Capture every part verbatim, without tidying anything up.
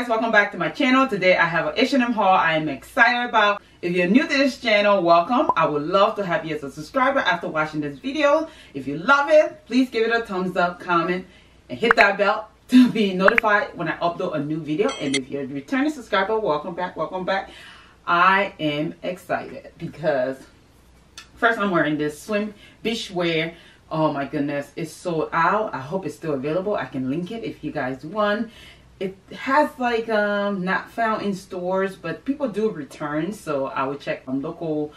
guys, welcome back to my channel. Today I have an H and M haul I am excited about. If you're new to this channel, welcome. I would love to have you as a subscriber after watching this video. If you love it, please give it a thumbs up, comment, and hit that bell to be notified when I upload a new video. And if you're a returning subscriber, welcome back, welcome back. I am excited because first I'm wearing this swim beach wear. Oh my goodness, it's sold out. I hope it's still available. I can link it if you guys want. It has like um not found in stores, but people do return, so I would check on local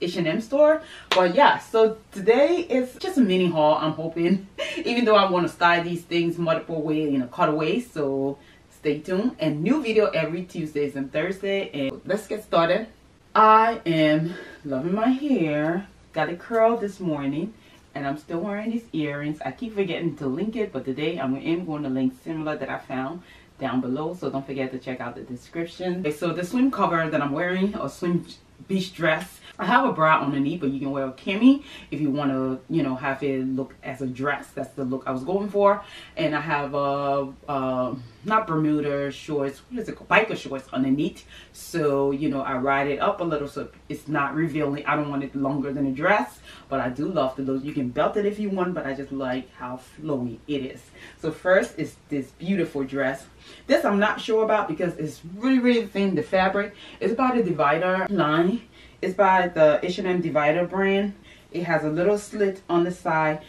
H and M store. But yeah, so today is just a mini haul, I'm hoping, even though I want to style these things multiple ways in a cutaway, so stay tuned. And new video every Tuesdays and Thursday, and let's get started. I am loving my hair. Got it curled this morning. And I'm still wearing these earrings. I keep forgetting to link it, but today I'm going to link similar that I found down below. So don't forget to check out the description. Okay, so the swim cover that I'm wearing, or swim beach dress. I have a bra underneath, but you can wear a cami if you want to, you know, have it look as a dress. That's the look I was going for. And I have a, uh, not Bermuda shorts, what is it called? Biker shorts underneath. So, you know, I ride it up a little so it's not revealing. I don't want it longer than a dress, but I do love the look. You can belt it if you want, but I just like how flowy it is. So first is this beautiful dress. This I'm not sure about because it's really, really thin, the fabric. It's by the Divider line. It's by the H and M Divider brand. It has a little slit on the side.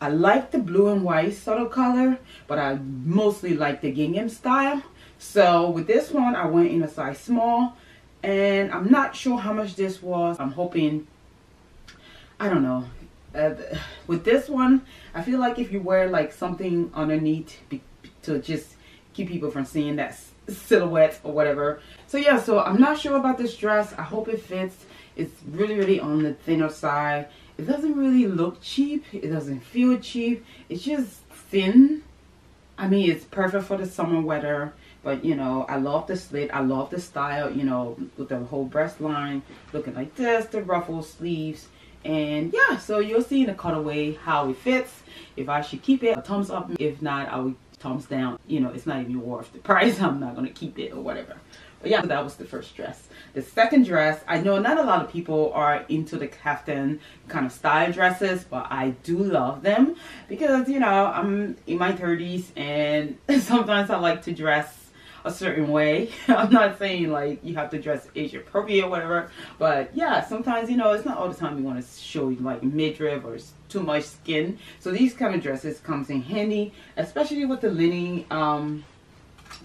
I like the blue and white subtle color, but I mostly like the gingham style. So with this one, I went in a size small, and I'm not sure how much this was. I'm hoping, I don't know. Uh, with this one, I feel like if you wear like something underneath to just keep people from seeing that silhouette or whatever. So yeah, so I'm not sure about this dress. I hope it fits. It's really, really on the thinner side. It doesn't really look cheap. It doesn't feel cheap. It's just thin. I mean, it's perfect for the summer weather. But, you know, I love the slit. I love the style, you know, with the whole breastline looking like this, the ruffle sleeves. And, yeah, so you'll see in the cutaway how it fits. If I should keep it, a thumbs up. If not, I would thumbs down. You know, it's not even worth the price. I'm not going to keep it or whatever. But yeah, that was the first dress. The second dress, I know not a lot of people are into the caftan kind of style dresses, but I do love them because, you know, I'm in my thirties and sometimes I like to dress a certain way. I'm not saying like you have to dress age appropriate or whatever, but yeah, sometimes, you know, it's not all the time you want to show like midriff or too much skin. So these kind of dresses comes in handy, especially with the linen, um,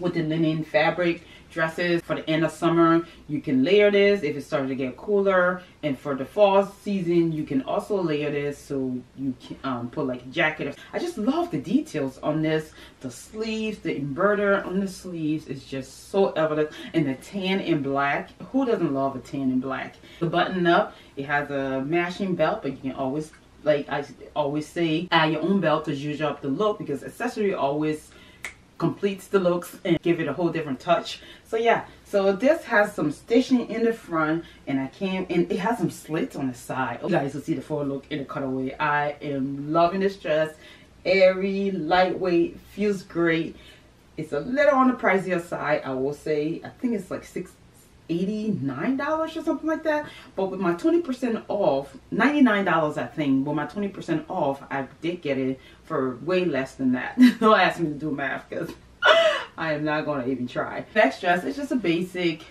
with the linen fabric dresses for the end of summer. You can layer this if it started to get cooler, and for the fall season you can also layer this, so you can um, put like a jacket. I just love the details on this. The sleeves, the embroidery on the sleeves is just so evident, and the tan and black. Who doesn't love a tan and black? The button up, it has a matching belt, but you can always, like I always say, add your own belt to zhuzh up the look, because accessory always completes the looks and give it a whole different touch. So yeah, so this has some stitching in the front, and I can't, and it has some slits on the side. You guys will see the full look in the cutaway. I am loving this dress. Airy, lightweight, feels great. It's a little on the pricier side, I will say. I think it's like six eighty-nine dollars or something like that, but with my twenty percent off, ninety-nine dollars I think, with my twenty percent off, I did get it for way less than that. Don't ask me to do math because I am not going to even try. Next dress is just a basic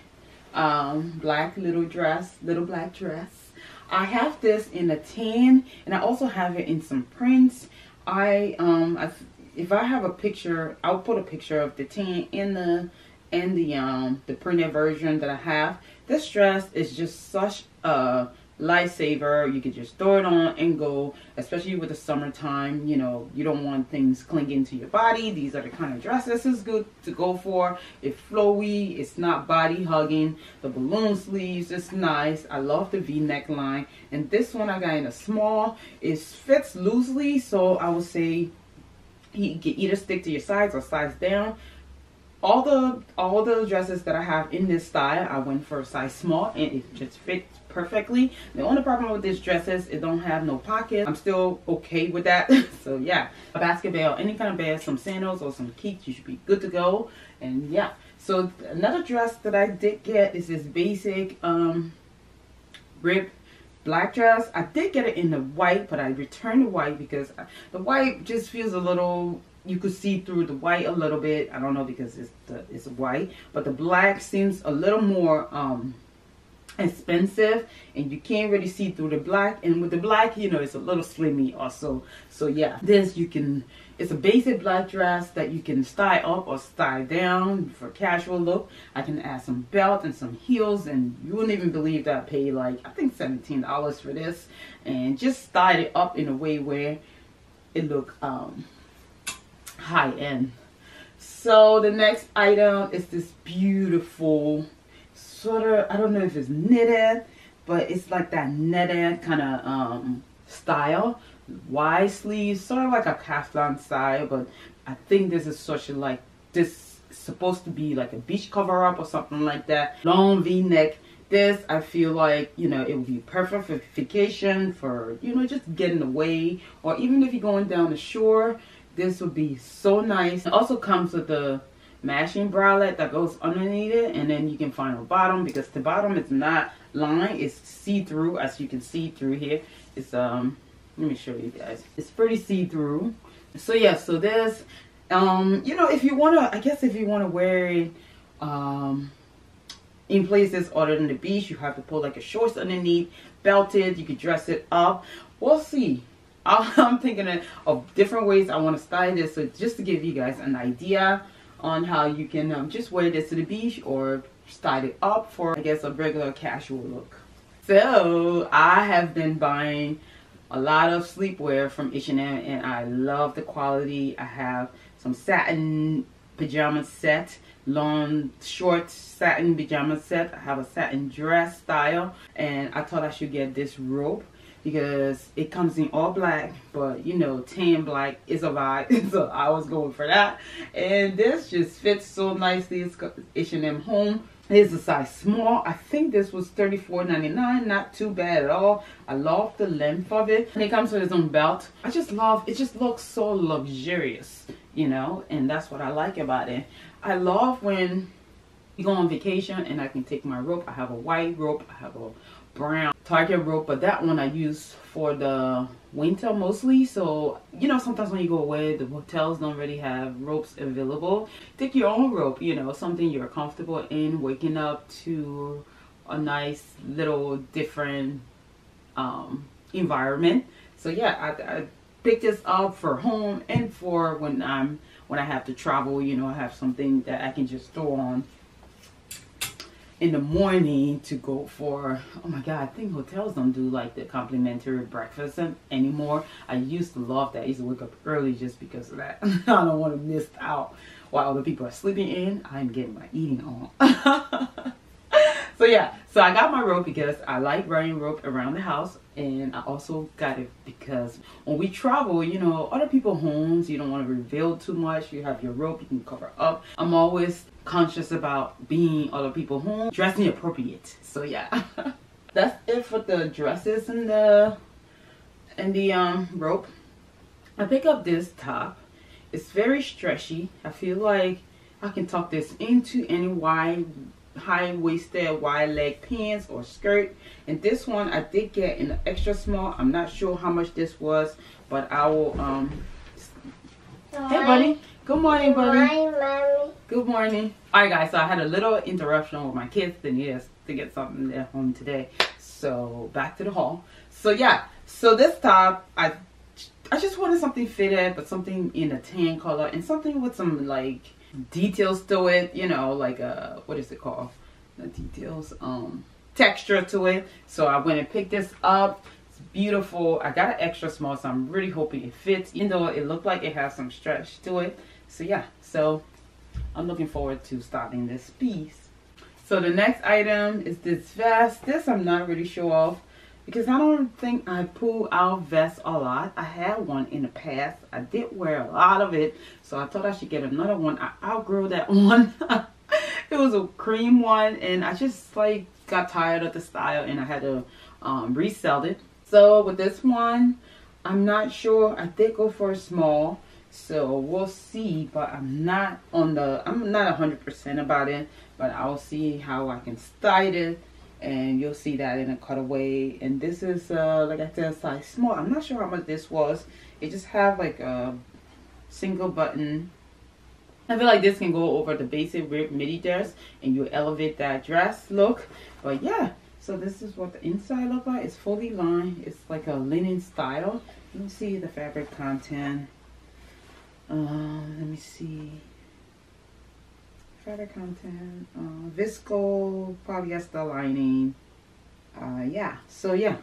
um, black little dress, little black dress. I have this in a tan, and I also have it in some prints. I, um, I if I have a picture, I'll put a picture of the tan in the and the um the printed version that I have. This dress is just such a lifesaver. You can just throw it on and go, especially with the summertime. You know, you don't want things clinging to your body. These are the kind of dresses is good to go for. It's flowy, it's not body hugging. The balloon sleeves is nice. I love the V-neck line, and this one I got in a small. It fits loosely, so I would say you can either stick to your size or size down. All the all the dresses that I have in this style, I went for a size small, and it just fits perfectly. The only problem with this dress is it don't have no pockets. I'm still okay with that. So yeah, a basket belt, any kind of bag, some sandals or some kicks, you should be good to go. And yeah, So another dress that I did get is this basic um, ribbed black dress. I did get it in the white, but I returned the white because I, the white just feels a little, you could see through the white a little bit. I don't know because it's, the, it's white, but the black seems a little more um, expensive, and you can't really see through the black, and with the black, you know, it's a little slimy also. So yeah, this you can, it's a basic black dress that you can style up or style down for casual look. I can add some belt and some heels, and you wouldn't even believe that I paid like, I think seventeen dollars for this, and just styled it up in a way where it looked um, high end. So the next item is this beautiful sort of, I don't know if it's knitted, but it's like that knitted kind of um, style, wide sleeves, sort of like a caftan style. But I think this is such a, like, this is supposed to be like a beach cover up or something like that. Long V-neck. This, I feel like, you know, it would be perfect for vacation, for, you know, just getting away, or even if you're going down the shore, this would be so nice. It also comes with the matching bralette that goes underneath it, and then you can find a bottom, because the bottom is not lined, it's see-through, as you can see through here. It's um let me show you guys, it's pretty see-through. So yeah, so this um you know, if you want to, I guess if you want to wear it um in places other than the beach, you have to pull like a shorts underneath, belted, you could dress it up. We'll see. I'm thinking of different ways I want to style this, so just to give you guys an idea on how you can um, just wear this to the beach or style it up for, I guess, a regular casual look. So I have been buying a lot of sleepwear from H and M, and I love the quality. I have some satin pajama set, long short satin pajama set. I have a satin dress style, and I thought I should get this robe because it comes in all black, but you know, tan black is a vibe. So I was going for that, and this just fits so nicely. It's H and M Home. It's a size small. I think this was thirty-four ninety-nine. Not too bad at all. I love the length of it, and it comes with its own belt. I just love it. Just looks so luxurious, you know, and that's what I like about it. I love when you go on vacation and I can take my rope. I have a white rope, I have a brown Target rope, but that one I use for the winter mostly. So you know, sometimes when you go away, the hotels don't really have ropes available. Take your own rope, you know, something you're comfortable in, waking up to a nice little different um environment. So yeah, I, I picked this up for home and for when I'm when I have to travel, you know, I have something that I can just throw on in the morning to go for. Oh my god, I think hotels don't do like the complimentary breakfast anymore. I used to love that. I used to wake up early just because of that. I don't want to miss out while other people are sleeping in. I'm getting my eating on. So yeah, so I got my rope because I like wearing rope around the house, and I also got it because when we travel, you know, other people's homes, you don't want to reveal too much. You have your rope, you can cover up. I'm always conscious about being other people's home, dressing appropriate. So yeah, that's it for the dresses and the and the um rope. I pick up this top. It's very stretchy. I feel like I can tuck this into any wide high-waisted wide leg pants or skirt, and this one I did get in the extra small. I'm not sure how much this was, but I will um Hi. Hey buddy, good morning. Good buddy morning, Mommy. Good morning. All right guys, so I had a little interruption with my kids, and yes, to get something at home today, so back to the haul. So yeah, so this top, I I just wanted something fitted, but something in a tan color and something with some like details to it, you know, like uh what is it called, the details, um texture to it. So I went and picked this up. It's beautiful. I got an extra small, so I'm really hoping it fits, even though it looked like it has some stretch to it. So yeah, so I'm looking forward to starting this piece. So the next item is this vest. This I'm not really sure of, because I don't think I pull out vests a lot. I had one in the past. I did wear a lot of it, so I thought I should get another one. I outgrew that one. It was a cream one, and I just like got tired of the style, and I had to um, resell it. So with this one, I'm not sure. I did go for a small. So we'll see, but I'm not on the, I'm not one hundred percent about it, but I'll see how I can style it, and you'll see that in a cutaway. And this is, uh, like I said, size small. I'm not sure how much this was. It just have like a single button. I feel like this can go over the basic ribbed midi dress, and you elevate that dress look. But yeah, so this is what the inside look like. It's fully lined. It's like a linen style. Let me see the fabric content. Um, let me see. Fabric content. Uh, visco, polyester lining. Uh, yeah. So yeah.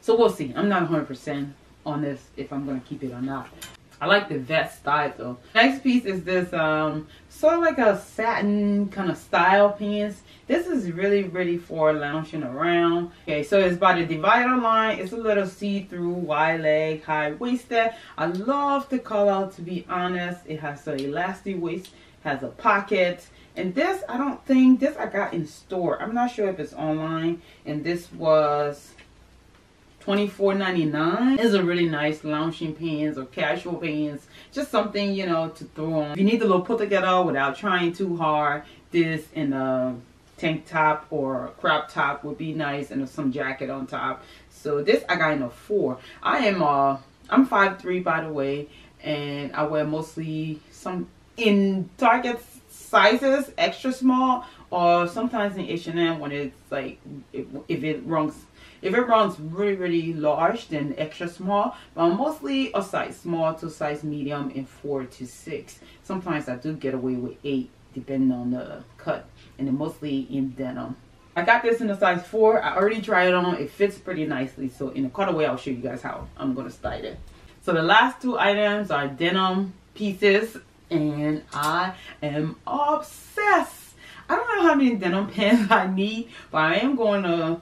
So we'll see. I'm not one hundred percent on this if I'm gonna keep it or not. I like the vest style though. Next piece is this um, sort of like a satin kind of style pants. This is really, really for lounging around. Okay, so it's by the Divider line. It's a little see-through, wide leg, high-waisted. I love the color, to be honest. It has an elastic waist, has a pocket. And this, I don't think, this I got in store. I'm not sure if it's online. And this was twenty-four ninety-nine. It's a really nice lounging pants or casual pants. Just something, you know, to throw on. If you need to look put together without trying too hard, this and a tank top or a crop top would be nice, and some jacket on top. So this I got in a four. I am uh I'm five three, by the way, and I wear mostly some in Target sizes, extra small, or sometimes in H and M when it's like if, if it runs If it runs really, really large, then extra small. But I'm mostly a size small to size medium and four to six. Sometimes I do get away with eight, depending on the cut. And then mostly in denim. I got this in a size four. I already tried it on. It fits pretty nicely. So in the cutaway, I'll show you guys how I'm going to style it. So the last two items are denim pieces. And I am obsessed. I don't know how many denim pants I need, but I am going to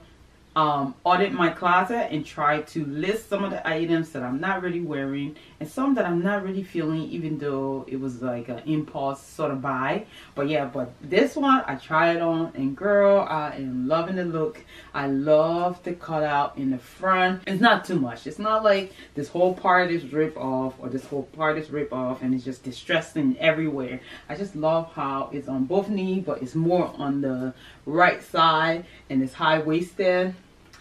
Um, audit my closet and try to list some of the items that I'm not really wearing and some that I'm not really feeling, even though it was like an impulse sort of buy. But yeah, but this one I tried it on, and girl, I am loving the look. I love the cutout in the front. It's not too much. It's not like this whole part is ripped off or this whole part is ripped off and it's just distressing everywhere. I just love how it's on both knees, but it's more on the right side, and it's high-waisted.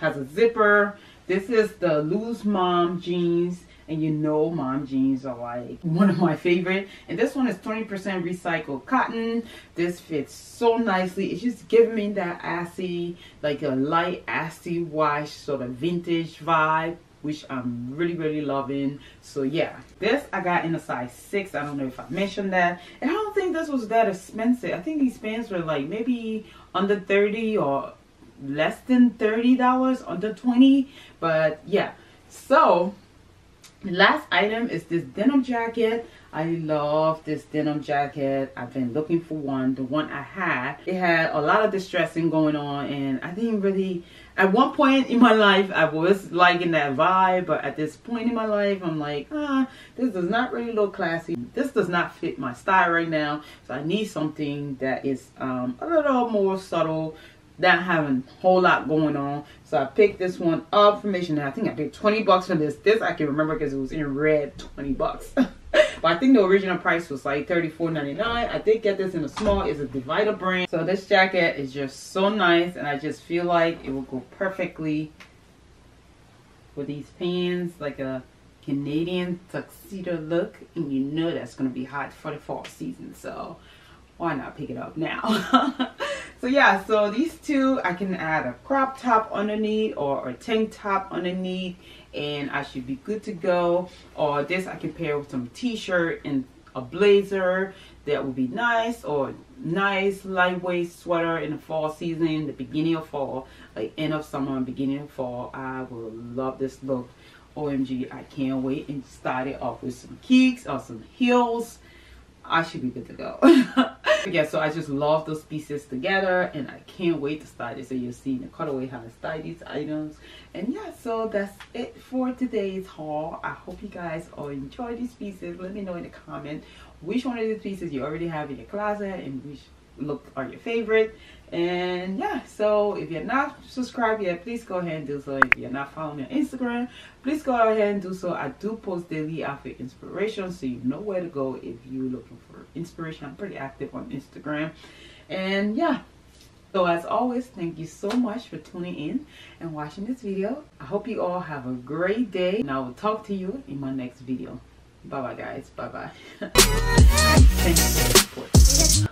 Has a zipper. This is the loose mom jeans, and you know mom jeans are like one of my favorite. And this one is twenty percent recycled cotton. This fits so nicely. It's just giving me that assy, like a light assy wash sort of vintage vibe, which I'm really, really loving. So yeah, this I got in a size six. I don't know if I mentioned that, and I don't think this was that expensive. I think these pants were like maybe under thirty or less than thirty dollars, under twenty. But yeah, so the last item is this denim jacket. I love this denim jacket. I've been looking for one. The one I had, it had a lot of distressing going on, and I didn't really, at one point in my life I was liking that vibe, but at this point in my life I'm like, ah, this does not really look classy. This does not fit my style right now. So I need something that is um, a little more subtle, not having a whole lot going on. So I picked this one up from H and M. I think I paid twenty bucks for this. This I can remember because it was in red, twenty bucks. But I think the original price was like thirty-four ninety-nine. I did get this in a small. It's a Divider brand. So this jacket is just so nice, and I just feel like it will go perfectly with these pants, like a Canadian tuxedo look. And you know that's going to be hot for the fall season. So why not pick it up now? So yeah, so these two, I can add a crop top underneath or a tank top underneath, and I should be good to go. Or this I can pair with some t-shirt and a blazer. That would be nice. Or nice lightweight sweater in the fall season, the beginning of fall, like end of summer and beginning of fall. I will love this look. O M G, I can't wait. And start it off with some kicks or some heels. I should be good to go. Yeah, so I just love those pieces together, and I can't wait to style it. So you'll see in the cutaway how to style these items. And yeah, so that's it for today's haul. I hope you guys all enjoy these pieces. Let me know in the comment which one of these pieces you already have in your closet and which look are your favorite. And yeah, so if you're not subscribed yet, please go ahead and do so. If you're not following me on Instagram, please go ahead and do so. I do post daily outfit inspiration, so you know where to go if you're looking for inspiration. I'm pretty active on Instagram. And yeah, so as always, thank you so much for tuning in and watching this video. I hope you all have a great day, and I will talk to you in my next video. Bye bye guys. Bye bye. Thanks for your support.